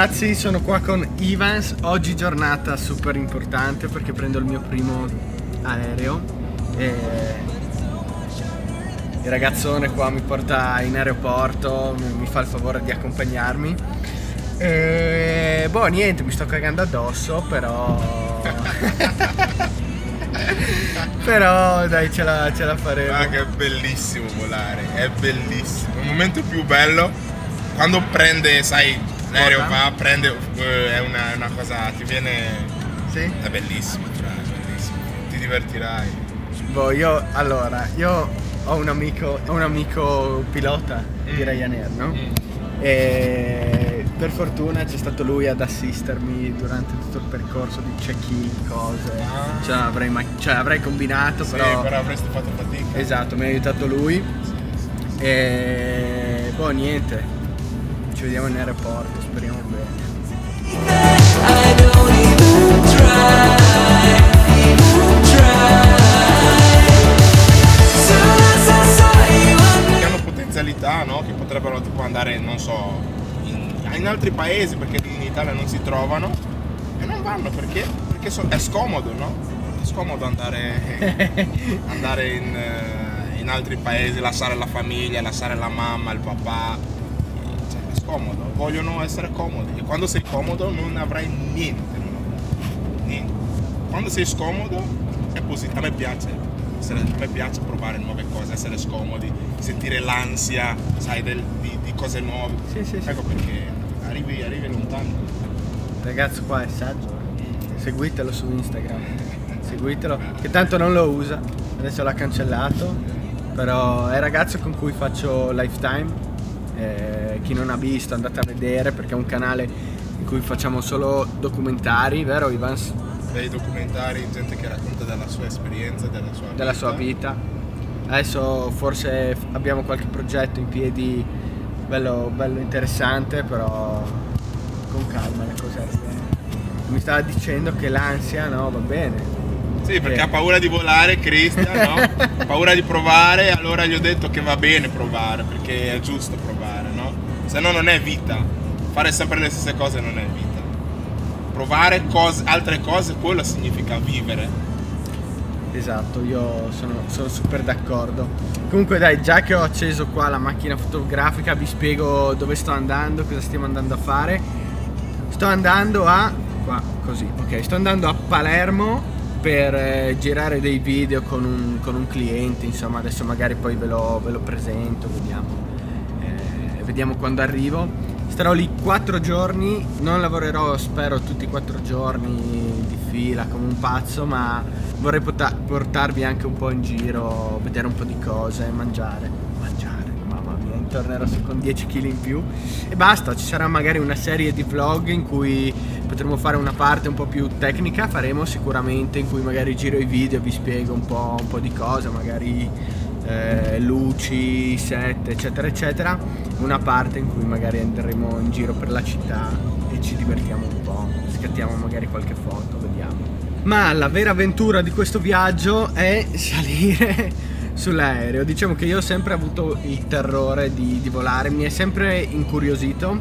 ragazzi, sono qua con Evans. Oggi giornata super importante perché prendo il mio primo aereo e il ragazzone qua mi porta in aeroporto, mi fa il favore di accompagnarmi e boh, niente, mi sto cagando addosso però però dai, ce la faremo. Ma che è bellissimo volare, è bellissimo. Il momento più bello quando prende, sai, l'aereo va, prende, è una cosa, ti viene, sì? È bellissimo, cioè, è bellissimo, ti divertirai. Boh, allora io ho un amico pilota di Ryanair, no? E per fortuna c'è stato lui ad assistermi durante tutto il percorso di check-in, cose, cioè avrei combinato, sì, però avresti fatto fatica. Esatto, mi ha aiutato lui, sì. E boh, niente, ci vediamo in aeroporto, speriamo bene. Hanno potenzialità, no? Che potrebbero tipo andare, non so, in altri paesi, perché in Italia non si trovano e non vanno perché? Perché è scomodo, no? È scomodo andare in altri paesi, lasciare la famiglia, lasciare la mamma, il papà. Comodo, vogliono essere comodi, e quando sei comodo non avrai niente, niente. Quando sei scomodo è positivo. A me piace provare nuove cose, essere scomodi, sentire l'ansia, sai, di cose nuove. Sì, ecco, sì. Perché arrivi lontano. Ragazzo qua è saggio, seguitelo su Instagram, seguitelo, che tanto non lo usa, adesso l'ha cancellato, però è il ragazzo con cui faccio Lifetime. Chi non ha visto, andate a vedere, perché è un canale in cui facciamo solo documentari, vero Ivans? Dei documentari, gente che racconta della sua esperienza, della sua vita. Adesso forse abbiamo qualche progetto in piedi bello interessante, però con calma le cose. Mi stava dicendo che l'ansia, no, va bene. Sì, perché ha paura di volare Cristian, no? Ha paura di provare, allora gli ho detto che va bene provare, perché è giusto provare, no? Se no non è vita, fare sempre le stesse cose non è vita. Provare altre cose, quello significa vivere. Esatto, io sono super d'accordo. Comunque dai, già che ho acceso qua la macchina fotografica, vi spiego dove sto andando, cosa stiamo andando a fare. Sto andando a... qua, così, ok, sto andando a Palermo per girare dei video con un cliente, insomma, adesso magari poi ve lo presento, vediamo quando arrivo. Starò lì 4 giorni, non lavorerò, spero, tutti i 4 giorni di fila come un pazzo, ma vorrei portarvi anche un po' in giro, vedere un po' di cose, mangiare, mamma mia, tornerò con 10 kg in più e basta. Ci sarà magari una serie di vlog in cui potremmo fare una parte un po' più tecnica, faremo sicuramente, in cui magari giro i video, vi spiego un po' di cose, magari luci, set, eccetera eccetera. Una parte in cui magari andremo in giro per la città e ci divertiamo un po', scattiamo magari qualche foto, vediamo. Ma la vera avventura di questo viaggio è salire sull'aereo. Diciamo che io ho sempre avuto il terrore di volare, mi è sempre incuriosito,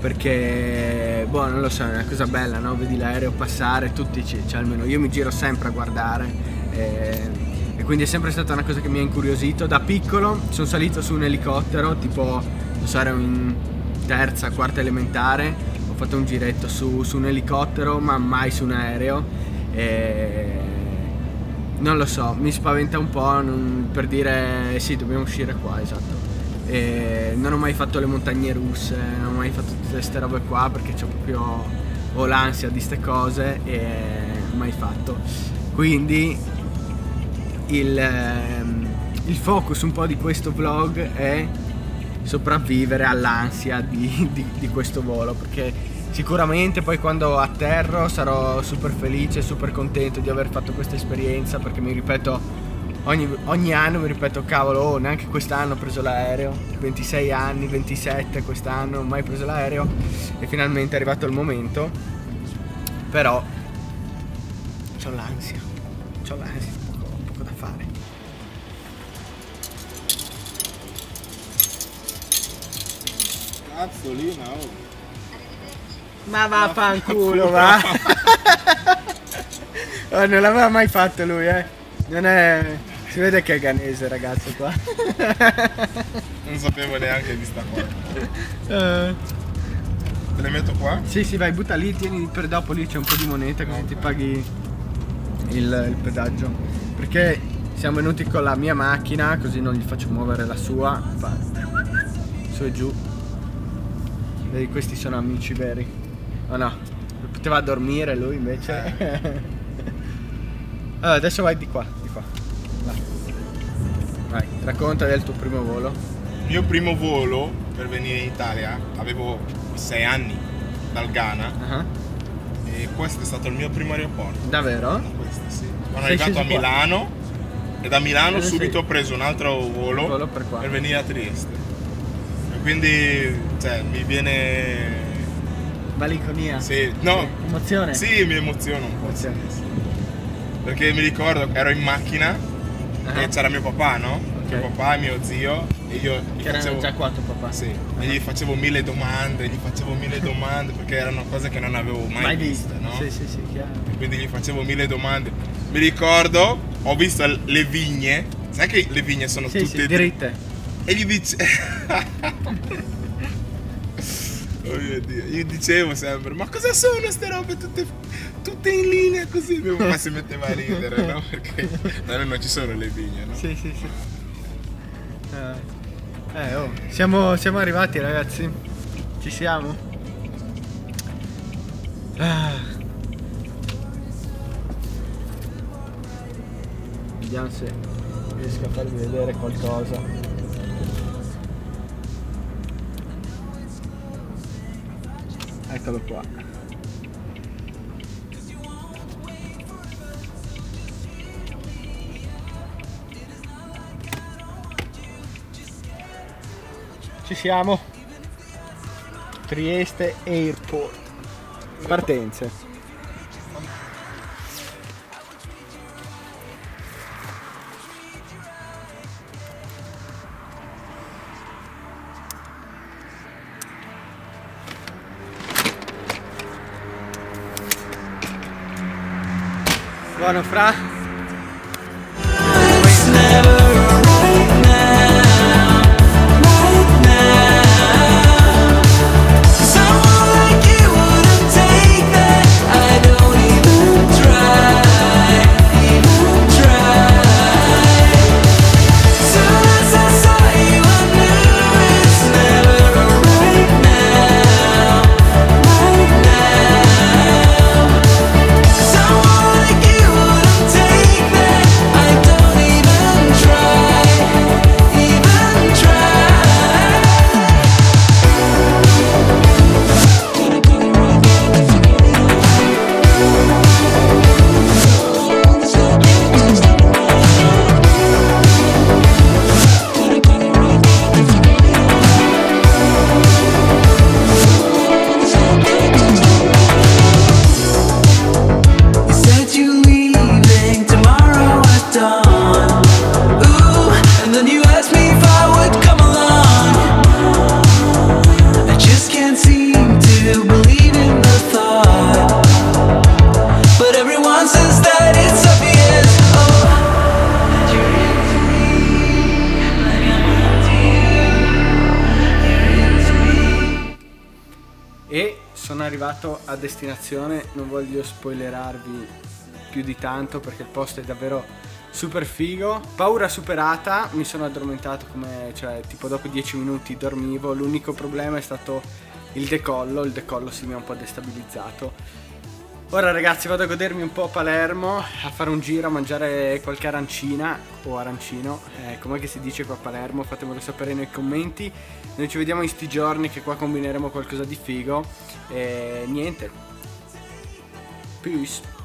perché boh, non lo so, è una cosa bella, no? Vedi l'aereo passare, tutti, cioè almeno io mi giro sempre a guardare e quindi è sempre stata una cosa che mi ha incuriosito. Da piccolo sono salito su un elicottero, tipo, non so, ero in terza, quarta elementare, ho fatto un giretto su un elicottero, ma mai su un aereo e non lo so, mi spaventa un po', per dire sì, dobbiamo uscire qua, esatto. E non ho mai fatto le montagne russe, non ho mai fatto tutte queste robe qua, perché c'ho proprio l'ansia di ste cose e mai fatto. Quindi il focus un po' di questo vlog è sopravvivere all'ansia di questo volo, perché sicuramente poi quando atterro sarò super felice, super contento di aver fatto questa esperienza, perché mi ripeto, ogni anno mi ripeto, cavolo, neanche quest'anno ho preso l'aereo, 26 anni, 27 quest'anno, non ho mai preso l'aereo e finalmente è arrivato il momento, però c'ho l'ansia, poco da fare. Cazzolina, oh! Ma va a fanculo, va. Oh, non l'aveva mai fatto lui, eh. Non è... Si vede che è ghanese, ragazzo, qua. Non sapevo neanche di sta qua. Te le metto qua? Sì, sì, vai, butta lì, tieni per dopo, lì c'è un po' di moneta, così ti paghi il pedaggio. Perché siamo venuti con la mia macchina, così non gli faccio muovere la sua. Su e giù. Vedi, questi sono amici veri. Oh no, poteva dormire lui invece. Allora, adesso vai di qua, di qua. Là. Vai, racconta del tuo primo volo. Il mio primo volo per venire in Italia, avevo 6 anni dal Ghana. E questo è stato il mio primo aeroporto. Davvero? Questo, sì. Sono arrivato a Milano e da Milano subito ho preso un altro volo, per venire a Trieste. E quindi, cioè, mi viene... Malinconia? Sì, no. Emozione? Sì, mi emoziono un po'. Emozione. Sì. Perché mi ricordo che ero in macchina e c'era mio papà, no? Okay. Mio papà, mio zio, e io gli facevo... già qua tuo papà? Sì, e gli facevo mille domande, perché erano cose che non avevo mai viste, no? Sì, sì, sì, chiaro. E quindi gli facevo mille domande. Mi ricordo, ho visto le vigne, sai che le vigne sono tutte dritte? E gli dice... Oh mio Dio, io dicevo sempre, ma cosa sono queste robe tutte in linea così? Mio papà si metteva a ridere, no? Perché da noi non ci sono le vigne, no? Sì, sì, sì. Oh, siamo arrivati, ragazzi. Ci siamo. Vediamo se riesco a farvi vedere qualcosa. Eccolo qua. Ci siamo. Trieste Airport. Partenze. Buono, Fra. Arrivato a destinazione, non voglio spoilerarvi più di tanto perché il posto è davvero super figo. Paura superata, mi sono addormentato come, tipo dopo 10 minuti dormivo. L'unico problema è stato il decollo si mi ha un po' destabilizzato. Ora ragazzi vado a godermi un po' Palermo, a fare un giro, a mangiare qualche arancina o arancino, com'è che si dice qua a Palermo, fatemelo sapere nei commenti. Noi ci vediamo in sti giorni che qua combineremo qualcosa di figo e niente. Peace.